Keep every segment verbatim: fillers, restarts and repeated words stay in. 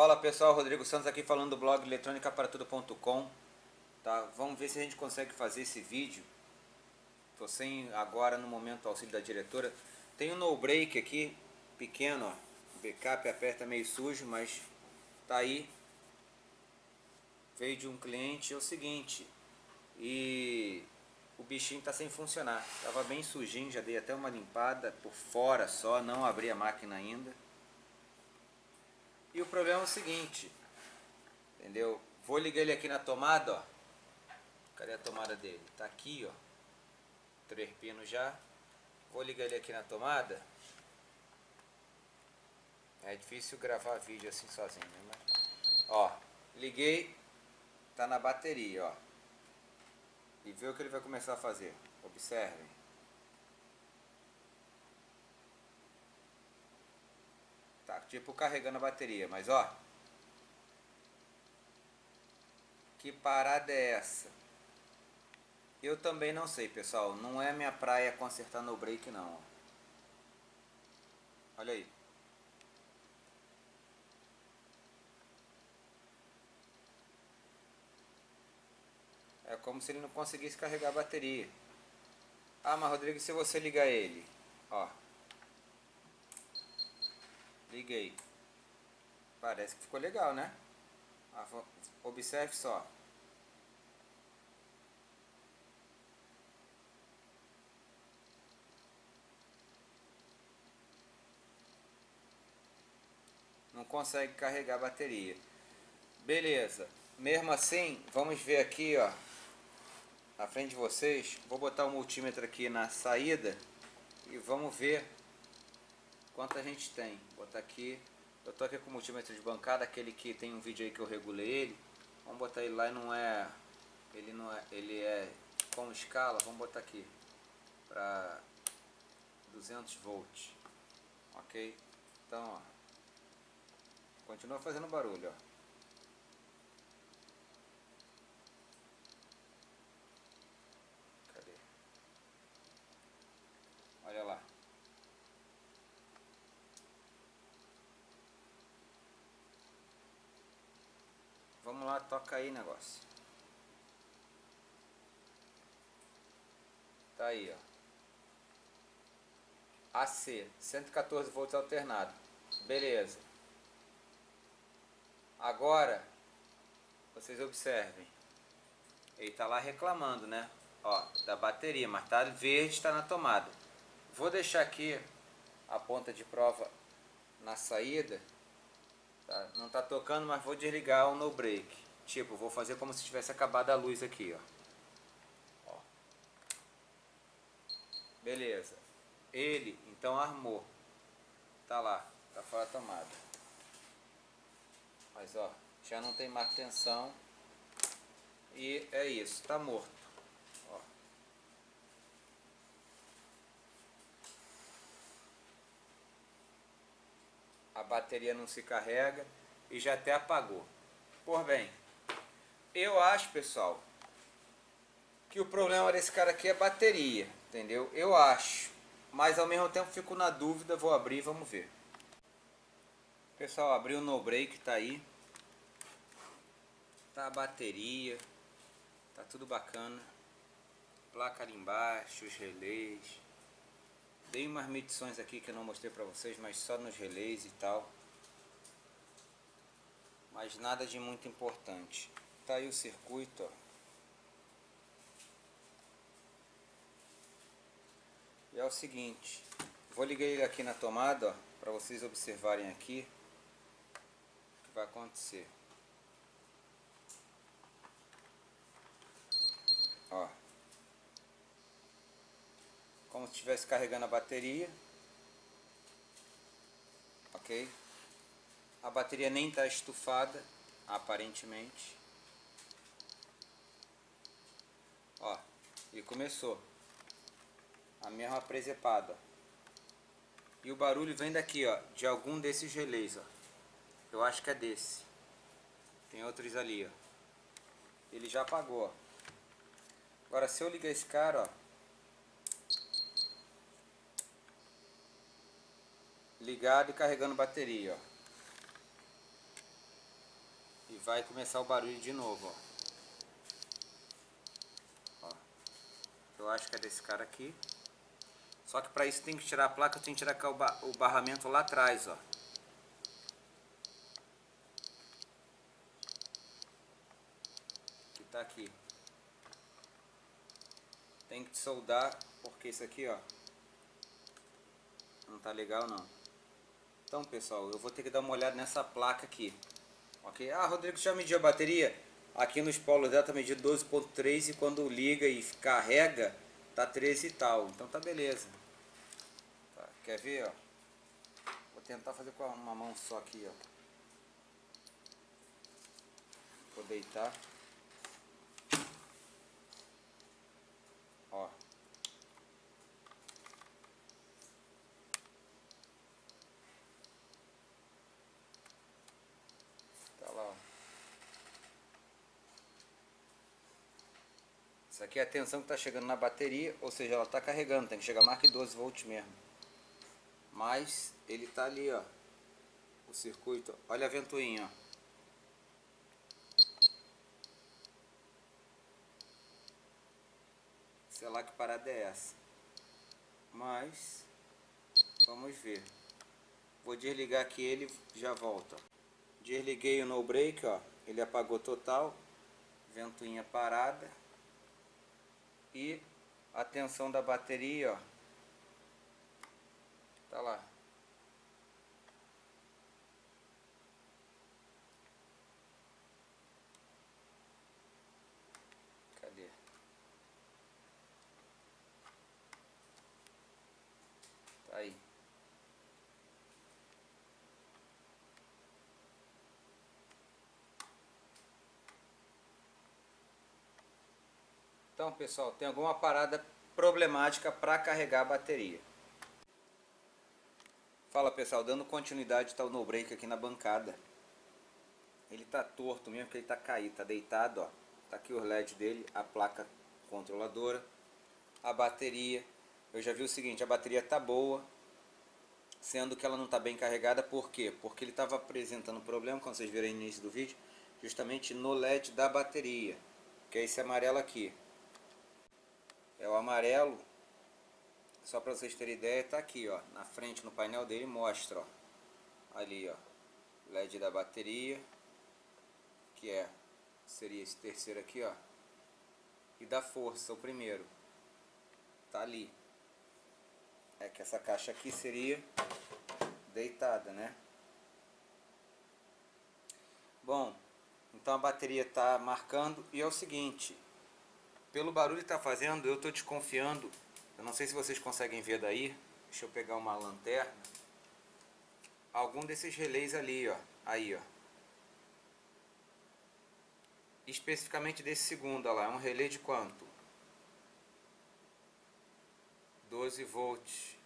Fala pessoal, Rodrigo Santos aqui falando do blog eletrônica para tudo ponto com, tá? Vamos ver se a gente consegue fazer esse vídeo. Tô sem agora no momento o auxílio da diretora. Tem um no break aqui, pequeno, ó. Backup aperta meio sujo, mas tá aí. Veio de um cliente, é o seguinte. E o bichinho tá sem funcionar. Tava bem sujinho, já dei até uma limpada por fora só, não abri a máquina ainda. E o problema é o seguinte, entendeu? Vou ligar ele aqui na tomada, ó. Cadê a tomada dele? Tá aqui, ó. Três pinos já. Vou ligar ele aqui na tomada. É difícil gravar vídeo assim sozinho, né? Mas, ó, liguei. Tá na bateria, ó. E vê o que ele vai começar a fazer. Observem. Tipo carregando a bateria, mas ó, que parada é essa? Eu também não sei, pessoal. Não é minha praia consertar no break, não. Olha aí. É como se ele não conseguisse carregar a bateria. Ah, mas Rodrigo, se você ligar ele, ó. Liguei. Parece que ficou legal, né? Observe só. Não consegue carregar a bateria. Beleza. Mesmo assim, vamos ver aqui, ó. Na frente de vocês. Vou botar o multímetro aqui na saída. E vamos ver quanto a gente tem. Vou botar aqui. Eu tô aqui com o multímetro de bancada, aquele que tem um vídeo aí que eu regulei ele. Vamos botar ele lá e não é. Ele não é. Ele é com escala. Vamos botar aqui para duzentos volts. Ok? Então, ó. Continua fazendo barulho, ó. Cadê? Olha lá. Vamos lá, toca aí negócio. Tá aí, ó. A C, cento e quatorze volts alternado. Beleza. Agora, vocês observem. Ele tá lá reclamando, né? Ó, da bateria, mas tá verde, tá na tomada. Vou deixar aqui a ponta de prova na saída. Não tá tocando, mas vou desligar o no break. Tipo, vou fazer como se tivesse acabado a luz aqui, ó. Ó. Beleza. Ele, então, armou. Tá lá, tá fora da tomada. Mas, ó, já não tem mais tensão. E é isso, tá morto. Ó. A bateria não se carrega e já até apagou. Por bem, eu acho, pessoal, que o problema desse cara aqui é bateria, entendeu? Eu acho, mas ao mesmo tempo fico na dúvida, vou abrir e vamos ver. Pessoal, abriu o no break, tá aí. Tá a bateria, tá tudo bacana. Placa ali embaixo, os relés. Dei umas medições aqui que eu não mostrei pra vocês, mas só nos relés e tal. Mas nada de muito importante. Tá aí o circuito, ó. E é o seguinte. Vou ligar ele aqui na tomada, ó. Pra vocês observarem aqui o que vai acontecer. Ó. Como se estivesse carregando a bateria. Ok? A bateria nem está estufada, aparentemente. Ó, e começou. A mesma presepada. E o barulho vem daqui, ó, de algum desses relés, ó. Eu acho que é desse. Tem outros ali, ó. Ele já apagou, ó. Agora, se eu ligar esse cara, ó. Ligado e carregando bateria, ó. vai começar o barulho de novo, ó. Ó. Eu acho que é desse cara aqui. Só que para isso tem que tirar a placa, tem que tirar o barramento lá atrás, ó. Que tá aqui. Tem que soldar, porque isso aqui, ó, não tá legal não. Então, pessoal, eu vou ter que dar uma olhada nessa placa aqui. Ok? Ah, Rodrigo, já mediu a bateria? Aqui nos polos dela tá medido doze ponto três e quando liga e carrega tá treze e tal. Então tá beleza. Quer ver, ó? Vou tentar fazer com uma mão só aqui, ó. Vou deitar. Ó. Tá lá, ó. Isso aqui é a tensão que tá chegando na bateria, ou seja, ela tá carregando, tem que chegar mais que doze volts mesmo. Mas ele tá ali, ó. O circuito, olha a ventoinha, ó. Sei lá que parada é essa. Mas vamos ver. Vou desligar aqui, ele já volta. Desliguei o no break, ó. Ele apagou total. Ventoinha parada. E a tensão da bateria, ó. Tá lá. Cadê? Aí. Então, pessoal, tem alguma parada problemática para carregar a bateria. Fala, pessoal, dando continuidade, tá o no break aqui na bancada. Ele tá torto mesmo, porque ele tá caído, tá deitado, ó. Tá aqui o L E D dele, a placa controladora, a bateria. Eu já vi o seguinte, a bateria tá boa, sendo que ela não tá bem carregada. Por quê? Porque ele tava apresentando problema, quando vocês viram no início do vídeo, justamente no L E D da bateria, que é esse amarelo aqui. É o amarelo, só para vocês terem ideia, tá aqui, ó, na frente no painel dele mostra, ó, ali, ó, L E D da bateria, que é, seria esse terceiro aqui, ó, e da força, o primeiro, tá ali. É que essa caixa aqui seria deitada, né? Bom, então a bateria tá marcando e é o seguinte, pelo barulho que tá fazendo, eu tô desconfiando, eu não sei se vocês conseguem ver daí, deixa eu pegar uma lanterna, algum desses relés ali, ó, aí, ó. Especificamente desse segundo, ó lá, é um relé de quanto? doze volts,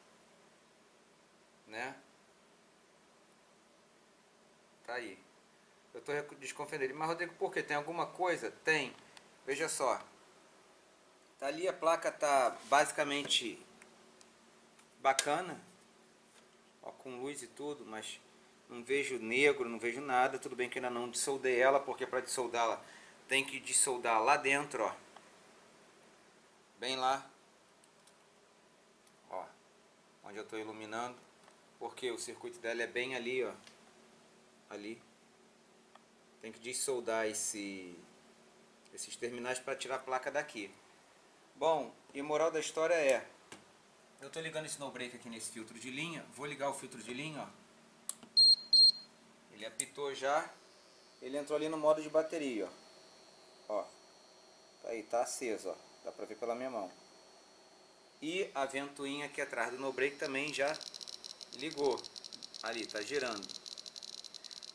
né? Tá aí. Eu tô desconfiando dele. Mas, Rodrigo, por que? Tem alguma coisa? Tem. Veja só. Tá ali, a placa tá basicamente bacana, ó, com luz e tudo, mas não vejo negro, não vejo nada. Tudo bem que ainda não dissoldei ela, porque para dissoldá-la tem que dissoldar lá dentro, ó. Bem lá. Onde eu estou iluminando, porque o circuito dela é bem ali, ó. Ali. Tem que dissoldar esse, esses terminais para tirar a placa daqui. Bom, e moral da história é, eu estou ligando esse no break aqui nesse filtro de linha. Vou ligar o filtro de linha, ó. Ele apitou já. Ele entrou ali no modo de bateria, ó. Ó. Tá aí, tá aceso, ó. Dá para ver pela minha mão. E a ventoinha aqui atrás do no break também já ligou. Ali, tá girando.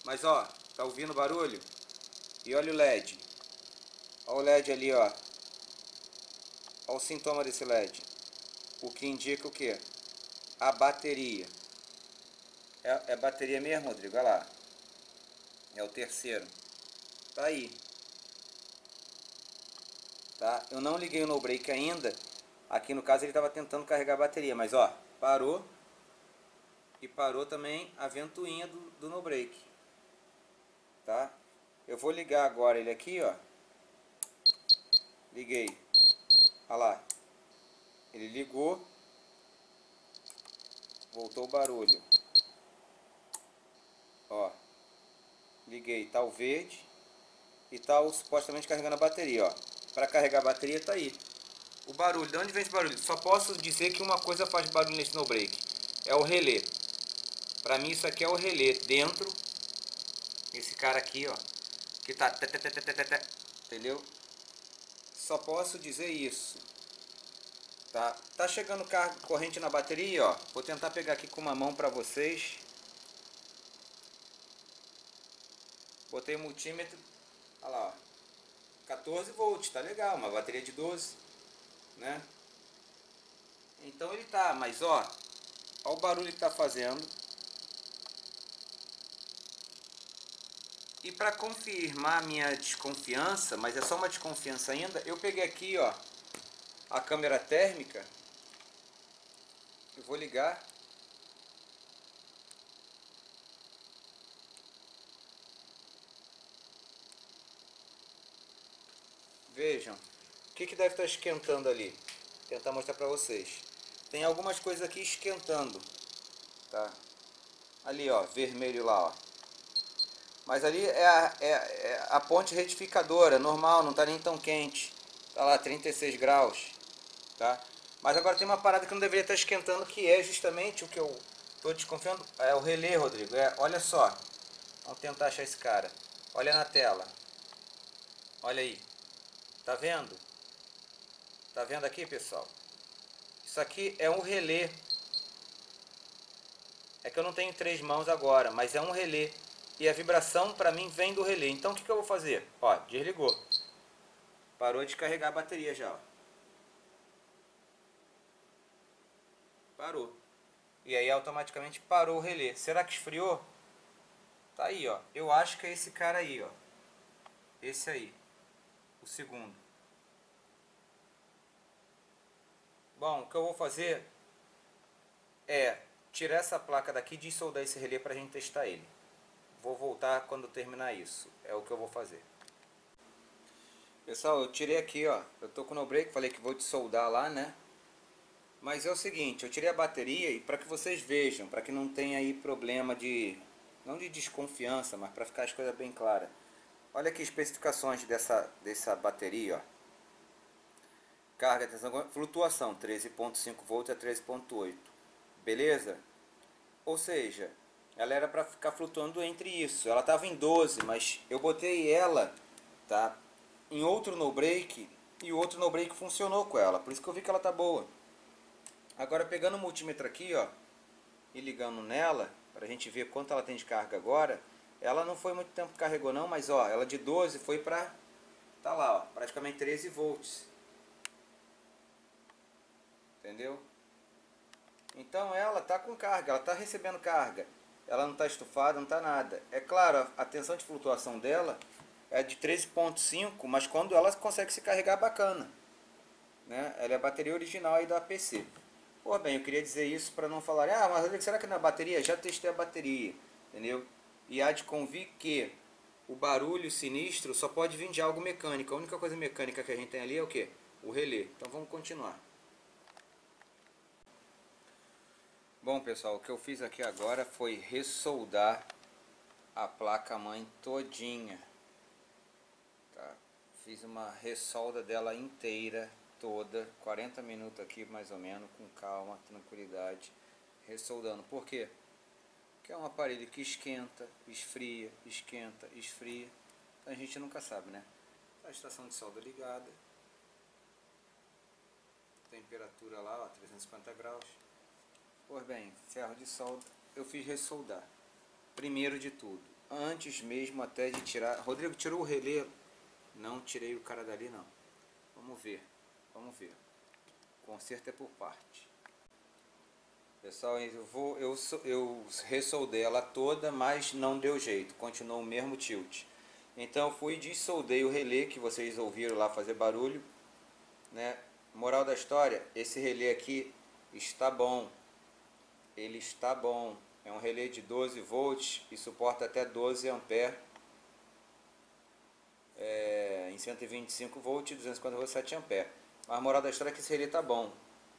Mas ó, tá ouvindo o barulho? E olha o L E D. Olha o L E D ali, ó. Olha o sintoma desse L E D. O que indica o quê? A bateria. É, é bateria mesmo, Rodrigo? Olha lá. É o terceiro. Tá aí. Tá? Eu não liguei o no break ainda. Aqui no caso ele estava tentando carregar a bateria, mas ó, parou. E parou também a ventoinha do, do no break. Tá? Eu vou ligar agora ele aqui, ó. Liguei. Olha lá. Ele ligou. Voltou o barulho. Ó. Liguei. Tá o verde. E tá o, supostamente carregando a bateria, ó. Para carregar a bateria tá aí. O barulho. De onde vem esse barulho? Só posso dizer que uma coisa faz barulho nesse no break. É o relé. Para mim isso aqui é o relé. Dentro. Esse cara aqui, ó. Que tá... Entendeu? Só posso dizer isso. Tá, tá chegando carga corrente na bateria, ó. Vou tentar pegar aqui com uma mão pra vocês. Botei o multímetro. Olha lá, ó. quatorze volts, tá legal. Uma bateria de doze, né? Então ele tá, mas ó. Olha o barulho que tá fazendo. E para confirmar a minha desconfiança, mas é só uma desconfiança ainda, eu peguei aqui, ó, a câmera térmica. Eu vou ligar. Vejam, o que que deve estar esquentando ali? Vou tentar mostrar para vocês. Tem algumas coisas aqui esquentando, tá? Ali, ó, vermelho lá, ó. Mas ali é a, é, é a ponte retificadora, normal, não tá nem tão quente. Tá lá, trinta e seis graus, tá? Mas agora tem uma parada que não deveria estar esquentando, que é justamente o que eu tô desconfiando. É o relé, Rodrigo. É, olha só. Vamos tentar achar esse cara. Olha na tela. Olha aí. Tá vendo? Tá vendo aqui, pessoal? Isso aqui é um relé. É que eu não tenho três mãos agora, mas é um relé. E a vibração para mim vem do relé. Então o que que eu vou fazer? Ó, desligou. Parou de carregar a bateria já, ó. Parou. E aí automaticamente parou o relé. Será que esfriou? Tá aí, ó. Eu acho que é esse cara aí, ó. Esse aí. O segundo. Bom, o que eu vou fazer é tirar essa placa daqui e dissoldar esse relé pra gente testar ele. Vou voltar quando terminar isso. É o que eu vou fazer. Pessoal, eu tirei aqui, ó. Eu tô com o no break, falei que vou dissoldar lá, né? Mas é o seguinte, eu tirei a bateria e para que vocês vejam, para que não tenha aí problema de... Não de desconfiança, mas para ficar as coisas bem claras. Olha aqui as especificações dessa, dessa bateria, ó. Carga, tensão, flutuação, treze vírgula cinco volts a treze vírgula oito. Beleza? Ou seja... Ela era para ficar flutuando entre isso. Ela estava em doze, mas eu botei ela, tá, em outro no break e o outro no break funcionou com ela. Por isso que eu vi que ela tá boa. Agora pegando o multímetro aqui, ó, e ligando nela para a gente ver quanto ela tem de carga agora. Ela não foi muito tempo que carregou não, mas ó, ela de doze foi para, tá lá, ó, praticamente treze volts. Entendeu? Então ela tá com carga, ela tá recebendo carga. Ela não está estufada, não está nada. É claro, a tensão de flutuação dela é de treze vírgula cinco, mas quando ela consegue se carregar, bacana. Né? Ela é a bateria original aí da A P C. Pô, bem, eu queria dizer isso para não falar, ah, mas será que na bateria? Já testei a bateria, entendeu? E há de convir que o barulho sinistro só pode vir de algo mecânico. A única coisa mecânica que a gente tem ali é o quê? O relé. Então vamos continuar. Bom pessoal, o que eu fiz aqui agora foi ressoldar a placa-mãe todinha, tá? Fiz uma ressolda dela inteira, toda, quarenta minutos aqui mais ou menos, com calma, tranquilidade, ressoldando. Por quê? Porque é um aparelho que esquenta, esfria, esquenta, esfria, então a gente nunca sabe, né? A estação de solda ligada, temperatura lá, ó, trezentos e cinquenta graus. Pois bem, ferro de solda, eu fiz ressoldar, primeiro de tudo, antes mesmo até de tirar. Rodrigo, tirou o relé? Não tirei o cara dali não, vamos ver, vamos ver, conserto é por parte. Pessoal, eu, vou, eu, eu ressoldei ela toda, mas não deu jeito, continuou o mesmo tilt. Então eu fui e dissoldei o relé que vocês ouviram lá fazer barulho, né? Moral da história, esse relé aqui está bom. Ele está bom, é um relé de doze volts e suporta até doze amperes, é, em cento e vinte e cinco volts e duzentos e cinquenta volts sete amperes. Mas moral da história é que esse relé tá bom,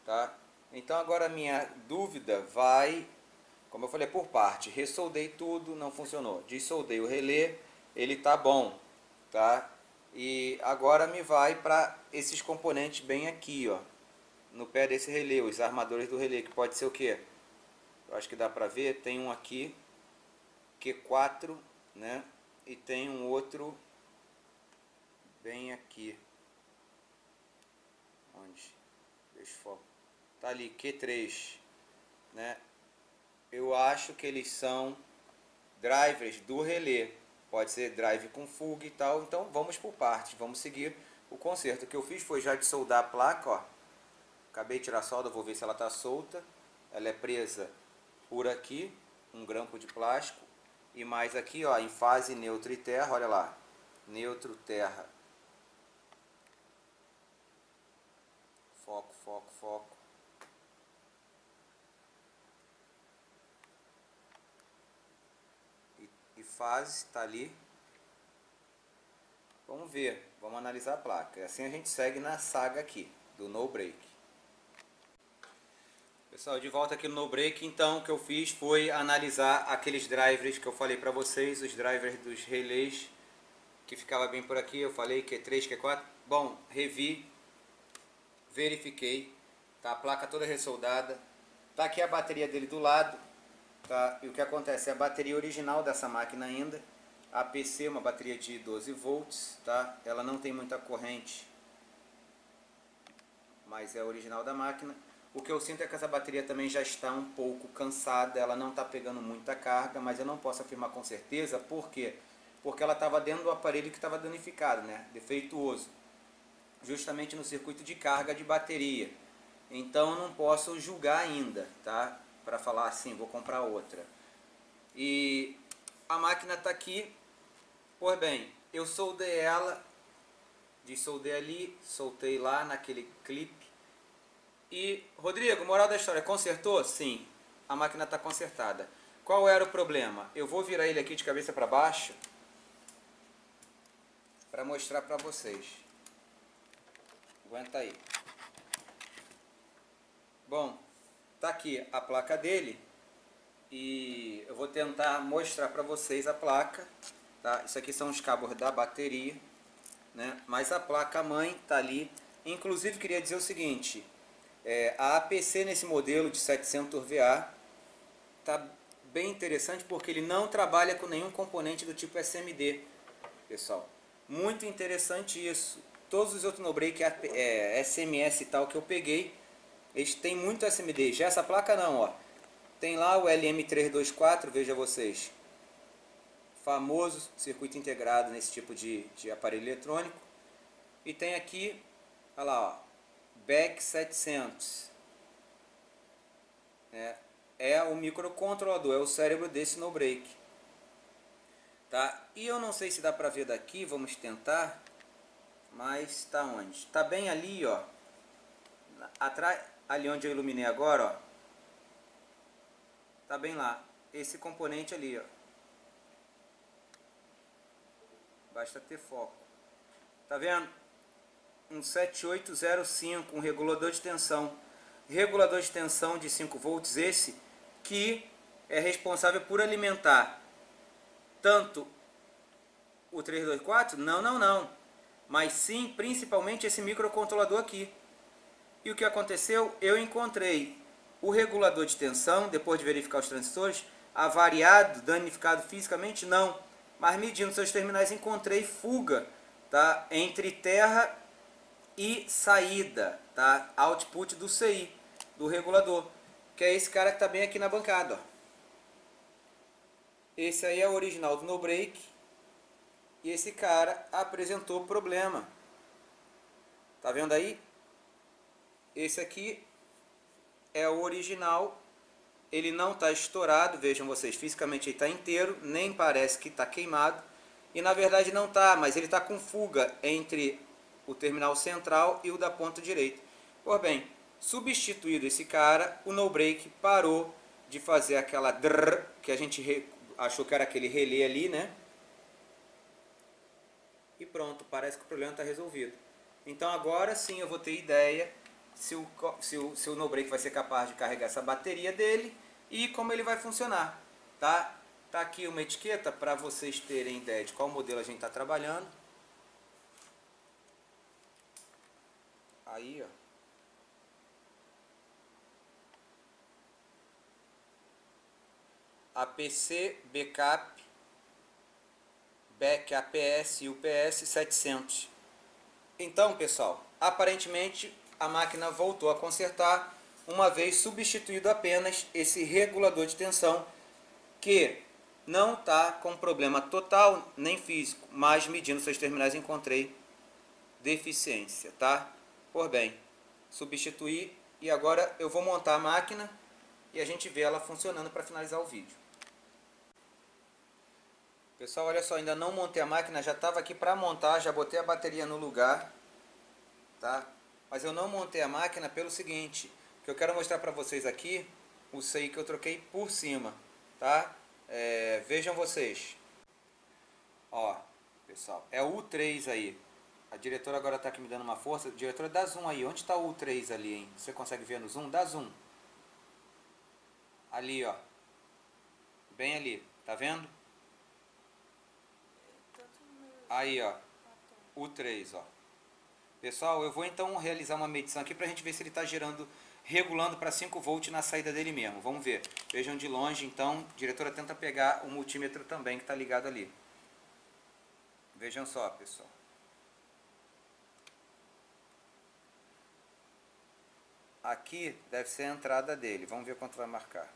tá? Então agora a minha dúvida vai, como eu falei, por parte. Ressoldei tudo, não funcionou. Dessoldei o relé, ele tá bom, tá? E agora me vai para esses componentes bem aqui, ó, no pé desse relé, os armadores do relé, que pode ser o quê? Eu acho que dá pra ver, tem um aqui, Q quatro, né? E tem um outro bem aqui. Onde? Deixa eu focar. Tá ali, Q três, né? Eu acho que eles são drivers do relé. Pode ser drive com fuga e tal. Então vamos por partes, vamos seguir o conserto. O que eu fiz foi já desoldar a placa, ó. Acabei de tirar a solda, vou ver se ela tá solta. Ela é presa por aqui, um grampo de plástico. E mais aqui, ó, em fase neutro e terra, olha lá. Neutro, terra. Foco, foco, foco. Fase, tá ali. Vamos ver, vamos analisar a placa. Assim a gente segue na saga aqui do no break. Pessoal, de volta aqui no no break. Então o que eu fiz foi analisar aqueles drivers que eu falei pra vocês, os drivers dos relés que ficava bem por aqui. Eu falei Q três, Q quatro. Bom, revi, verifiquei, tá? A placa toda ressoldada, tá aqui a bateria dele do lado. Tá, e o que acontece é a bateria original dessa máquina ainda, a A P C, uma bateria de doze volts, tá? Ela não tem muita corrente, mas é a original da máquina. O que eu sinto é que essa bateria também já está um pouco cansada, ela não está pegando muita carga, mas eu não posso afirmar com certeza. Por quê? Porque ela estava dentro do aparelho que estava danificado, né? Defeituoso, justamente no circuito de carga de bateria. Então não posso julgar ainda, tá? Para falar assim, vou comprar outra. E a máquina está aqui. Pois bem, eu soldei ela, dessoldei ali, soltei lá naquele clipe. E, Rodrigo, moral da história, consertou? Sim, a máquina está consertada. Qual era o problema? Eu vou virar ele aqui de cabeça para baixo para mostrar para vocês. Aguenta aí. Bom, tá aqui a placa dele e eu vou tentar mostrar para vocês a placa, tá? Isso aqui são os cabos da bateria, né? Mas a placa mãe tá ali. Inclusive queria dizer o seguinte, é, a A P C nesse modelo de setecentos V A tá bem interessante porque ele não trabalha com nenhum componente do tipo S M D, pessoal. Muito interessante isso. Todos os outros no break, é, S M S e tal que eu peguei, eles têm muito S M D, já essa placa não, ó. Tem lá o L M trezentos e vinte e quatro, veja vocês. Famoso circuito integrado nesse tipo de, de aparelho eletrônico. E tem aqui, olha lá, ó, Back setecentos. É, é o microcontrolador, é o cérebro desse no break. Tá? E eu não sei se dá pra ver daqui, vamos tentar. Mas tá onde? Tá bem ali, ó. Atrás, ali onde eu iluminei agora, ó, tá bem lá, esse componente ali, ó, basta ter foco, tá vendo? Um sete oito zero cinco, um regulador de tensão, regulador de tensão de cinco volts, esse que é responsável por alimentar tanto o trezentos e vinte e quatro, não, não, não, mas sim, principalmente esse microcontrolador aqui. E o que aconteceu? Eu encontrei o regulador de tensão, depois de verificar os transistores, avariado, danificado fisicamente, não. Mas medindo seus terminais, encontrei fuga, tá? Entre terra e saída, tá? Output do C I, do regulador, que é esse cara que está bem aqui na bancada, ó. Esse aí é o original do no break. E esse cara apresentou problema. Tá vendo aí? Esse aqui é o original, ele não está estourado, vejam vocês, fisicamente ele está inteiro, nem parece que está queimado, e na verdade não está, mas ele está com fuga entre o terminal central e o da ponta direita. Pois bem, substituído esse cara, o no break parou de fazer aquela drrr, que a gente achou que era aquele relé ali, né? e pronto, parece que o problema está resolvido. Então agora sim eu vou ter ideia se o, se o, se o no break vai ser capaz de carregar essa bateria dele e como ele vai funcionar, tá? Tá aqui uma etiqueta para vocês terem ideia de qual modelo a gente está trabalhando. Aí, ó. A P C, Backup, Back U P S, U P S setecentos. Então, pessoal, aparentemente a máquina voltou a consertar, uma vez substituído apenas esse regulador de tensão que não está com problema total nem físico, mas medindo seus terminais encontrei deficiência, tá? Por bem, substituí e agora eu vou montar a máquina e a gente vê ela funcionando para finalizar o vídeo. Pessoal, olha só, ainda não montei a máquina, já estava aqui para montar, já botei a bateria no lugar, tá? Mas eu não montei a máquina pelo seguinte, que eu quero mostrar para vocês aqui o C I que eu troquei por cima, tá? É, vejam vocês. Ó, pessoal, é o U três aí. A diretora agora está aqui me dando uma força. Diretora, dá zoom aí. Onde está o U três ali, hein? Você consegue ver no zoom? Dá zoom. Ali, ó. Bem ali. Tá vendo? Aí, ó. U três, ó. Pessoal, eu vou então realizar uma medição aqui pra gente ver se ele tá gerando, regulando para cinco volts na saída dele mesmo. Vamos ver. Vejam de longe, então. A diretora tenta pegar o multímetro também que tá ligado ali. Vejam só, pessoal. Aqui deve ser a entrada dele. Vamos ver quanto vai marcar.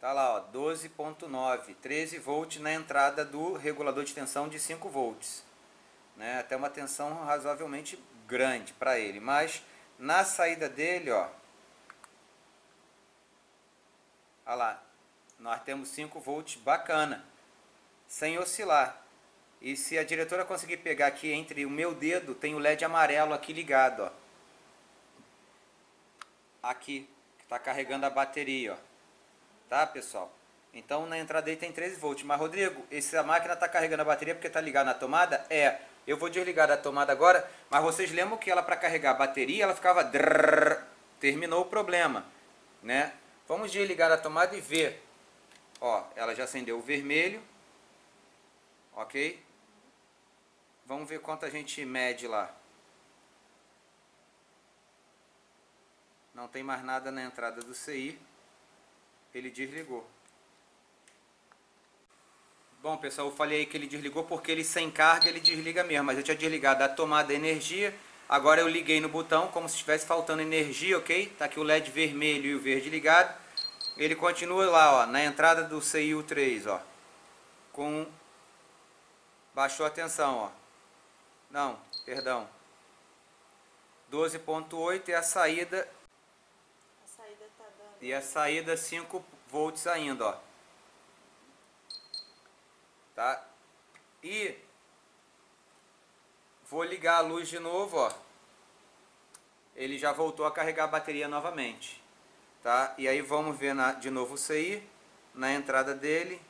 Tá lá, ó, doze vírgula nove, treze volts na entrada do regulador de tensão de cinco volts, né? Até uma tensão razoavelmente grande para ele, mas na saída dele, ó, ó lá, nós temos cinco volts bacana, sem oscilar. E se a diretora conseguir pegar aqui entre o meu dedo, tem o L E D amarelo aqui ligado, ó. Aqui, que está carregando a bateria, ó. Tá, pessoal? Então, na entrada aí tem treze volts. Mas, Rodrigo, essa máquina está carregando a bateria porque está ligada na tomada? É. Eu vou desligar da tomada agora, mas vocês lembram que ela, para carregar a bateria, ela ficava... Terminou o problema, né? Vamos desligar a tomada e ver. Ó, ela já acendeu o vermelho. Ok? Vamos ver quanto a gente mede lá. Não tem mais nada na entrada do C I. Ele desligou. Bom, pessoal, eu falei aí que ele desligou porque ele sem carga ele desliga mesmo. Mas eu tinha desligado a tomada de energia. Agora eu liguei no botão como se estivesse faltando energia, ok? Tá aqui o L E D vermelho e o verde ligado. Ele continua lá, ó, na entrada do C I U três, ó. Com... Baixou a tensão, ó. Não, perdão. doze vírgula oito é a saída. A saída tá dando. E a saída cinco volts ainda, ó. Tá? E vou ligar a luz de novo, ó. Ele já voltou a carregar a bateria novamente, tá? E aí vamos ver na, de novo o C I na entrada dele.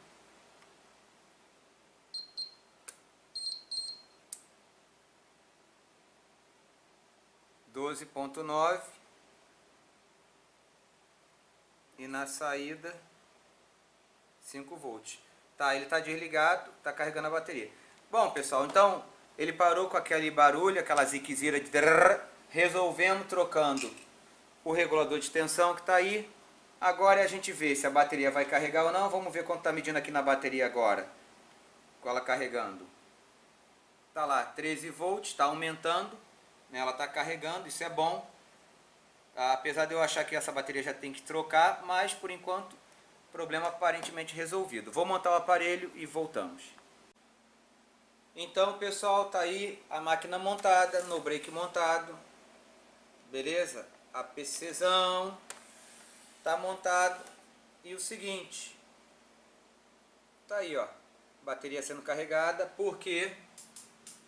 doze vírgula nove e na saída cinco volts. Tá, ele tá desligado, tá carregando a bateria. Bom, pessoal, então ele parou com aquele barulho, aquela ziquezira de drrr, resolvemos trocando o regulador de tensão que tá aí. Agora a gente vê se a bateria vai carregar ou não. Vamos ver quanto tá medindo aqui na bateria agora, com ela carregando. Tá lá, treze volts, tá aumentando. Ela está carregando, isso é bom. Apesar de eu achar que essa bateria já tem que trocar, mas por enquanto, problema aparentemente resolvido. Vou montar o aparelho e voltamos. Então, pessoal, tá aí a máquina montada, no break montado. Beleza? APCzão tá montado. E o seguinte, tá aí, ó, bateria sendo carregada porque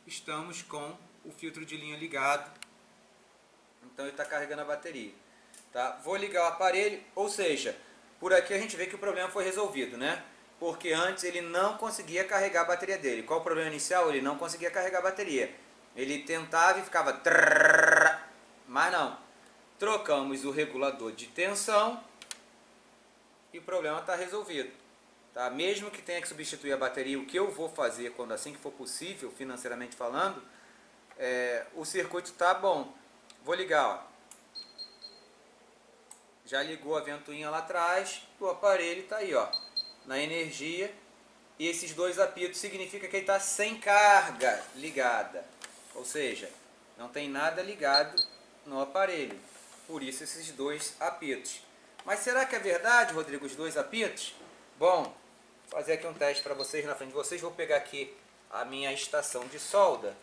estamos com o filtro de linha ligado, então ele está carregando a bateria, tá? Vou ligar o aparelho, ou seja, por aqui a gente vê que o problema foi resolvido, né? porque antes ele não conseguia carregar a bateria dele. Qual o problema inicial? Ele não conseguia carregar a bateria. Ele tentava e ficava trrr, mas não. Trocamos o regulador de tensão e o problema está resolvido. Tá? Mesmo que tenha que substituir a bateria, o que eu vou fazer quando assim que for possível, financeiramente falando, é, o circuito está bom. Vou ligar, ó. Já ligou a ventoinha lá atrás, o aparelho está aí, ó, na energia. E esses dois apitos significa que ele está sem carga ligada. Ou seja, não tem nada ligado no aparelho. Por isso esses dois apitos. Mas será que é verdade, Rodrigo, os dois apitos? Bom, vou fazer aqui um teste para vocês, na frente de vocês. Vou pegar aqui a minha estação de solda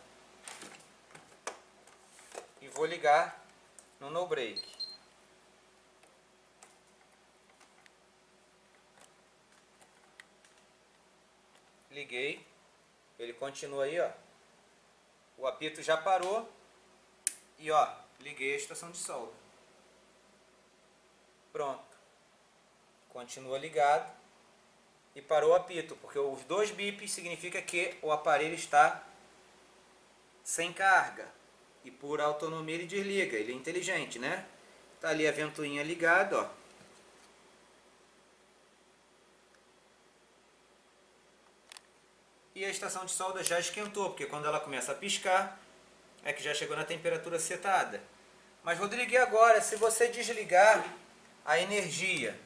e vou ligar no no break. Liguei, ele continua aí, ó, o apito já parou e, ó, liguei a estação de solda. Pronto, continua ligado e parou o apito, porque os dois bips significa que o aparelho está sem carga e por autonomia ele desliga, ele é inteligente, né? Tá ali a ventoinha ligada, ó. E a estação de solda já esquentou, porque quando ela começa a piscar, é que já chegou na temperatura setada. Mas, Rodrigo, e agora? Se você desligar a energia,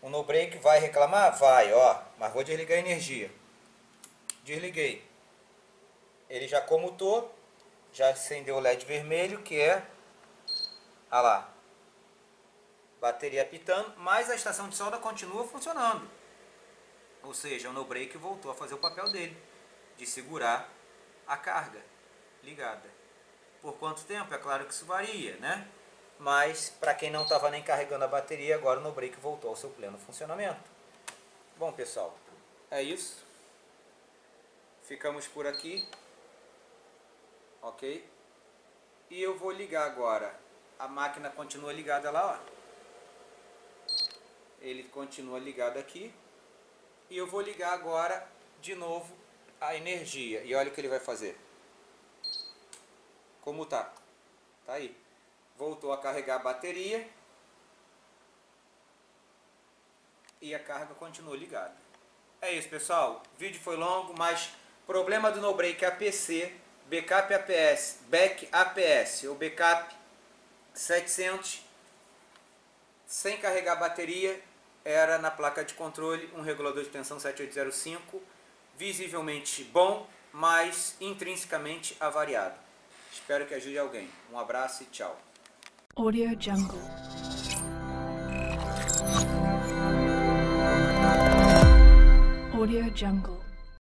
o no-break vai reclamar? Vai, ó. Mas vou desligar a energia. Desliguei. Ele já comutou, já acendeu o L E D vermelho, que é... Olha lá. Bateria apitando, mas a estação de solda continua funcionando. Ou seja, o no-break voltou a fazer o papel dele, de segurar a carga ligada. Por quanto tempo? É claro que isso varia, né? Mas para quem não estava nem carregando a bateria, agora o no-break voltou ao seu pleno funcionamento. Bom, pessoal, é isso. Ficamos por aqui. Ok? E eu vou ligar agora. A máquina continua ligada lá, ó. Ele continua ligado aqui. E eu vou ligar agora de novo a energia. E olha o que ele vai fazer. Como tá? Tá aí. Voltou a carregar a bateria. E a carga continuou ligada. É isso, pessoal. O vídeo foi longo, mas problema do no-break A P C, Backup A P S, Back A P S ou Backup setecentos, sem carregar a bateria, era na placa de controle, um regulador de tensão sete oito zero cinco, visivelmente bom, mas intrinsecamente avariado. Espero que ajude alguém. Um abraço e tchau. Audio Jungle. Audio Jungle.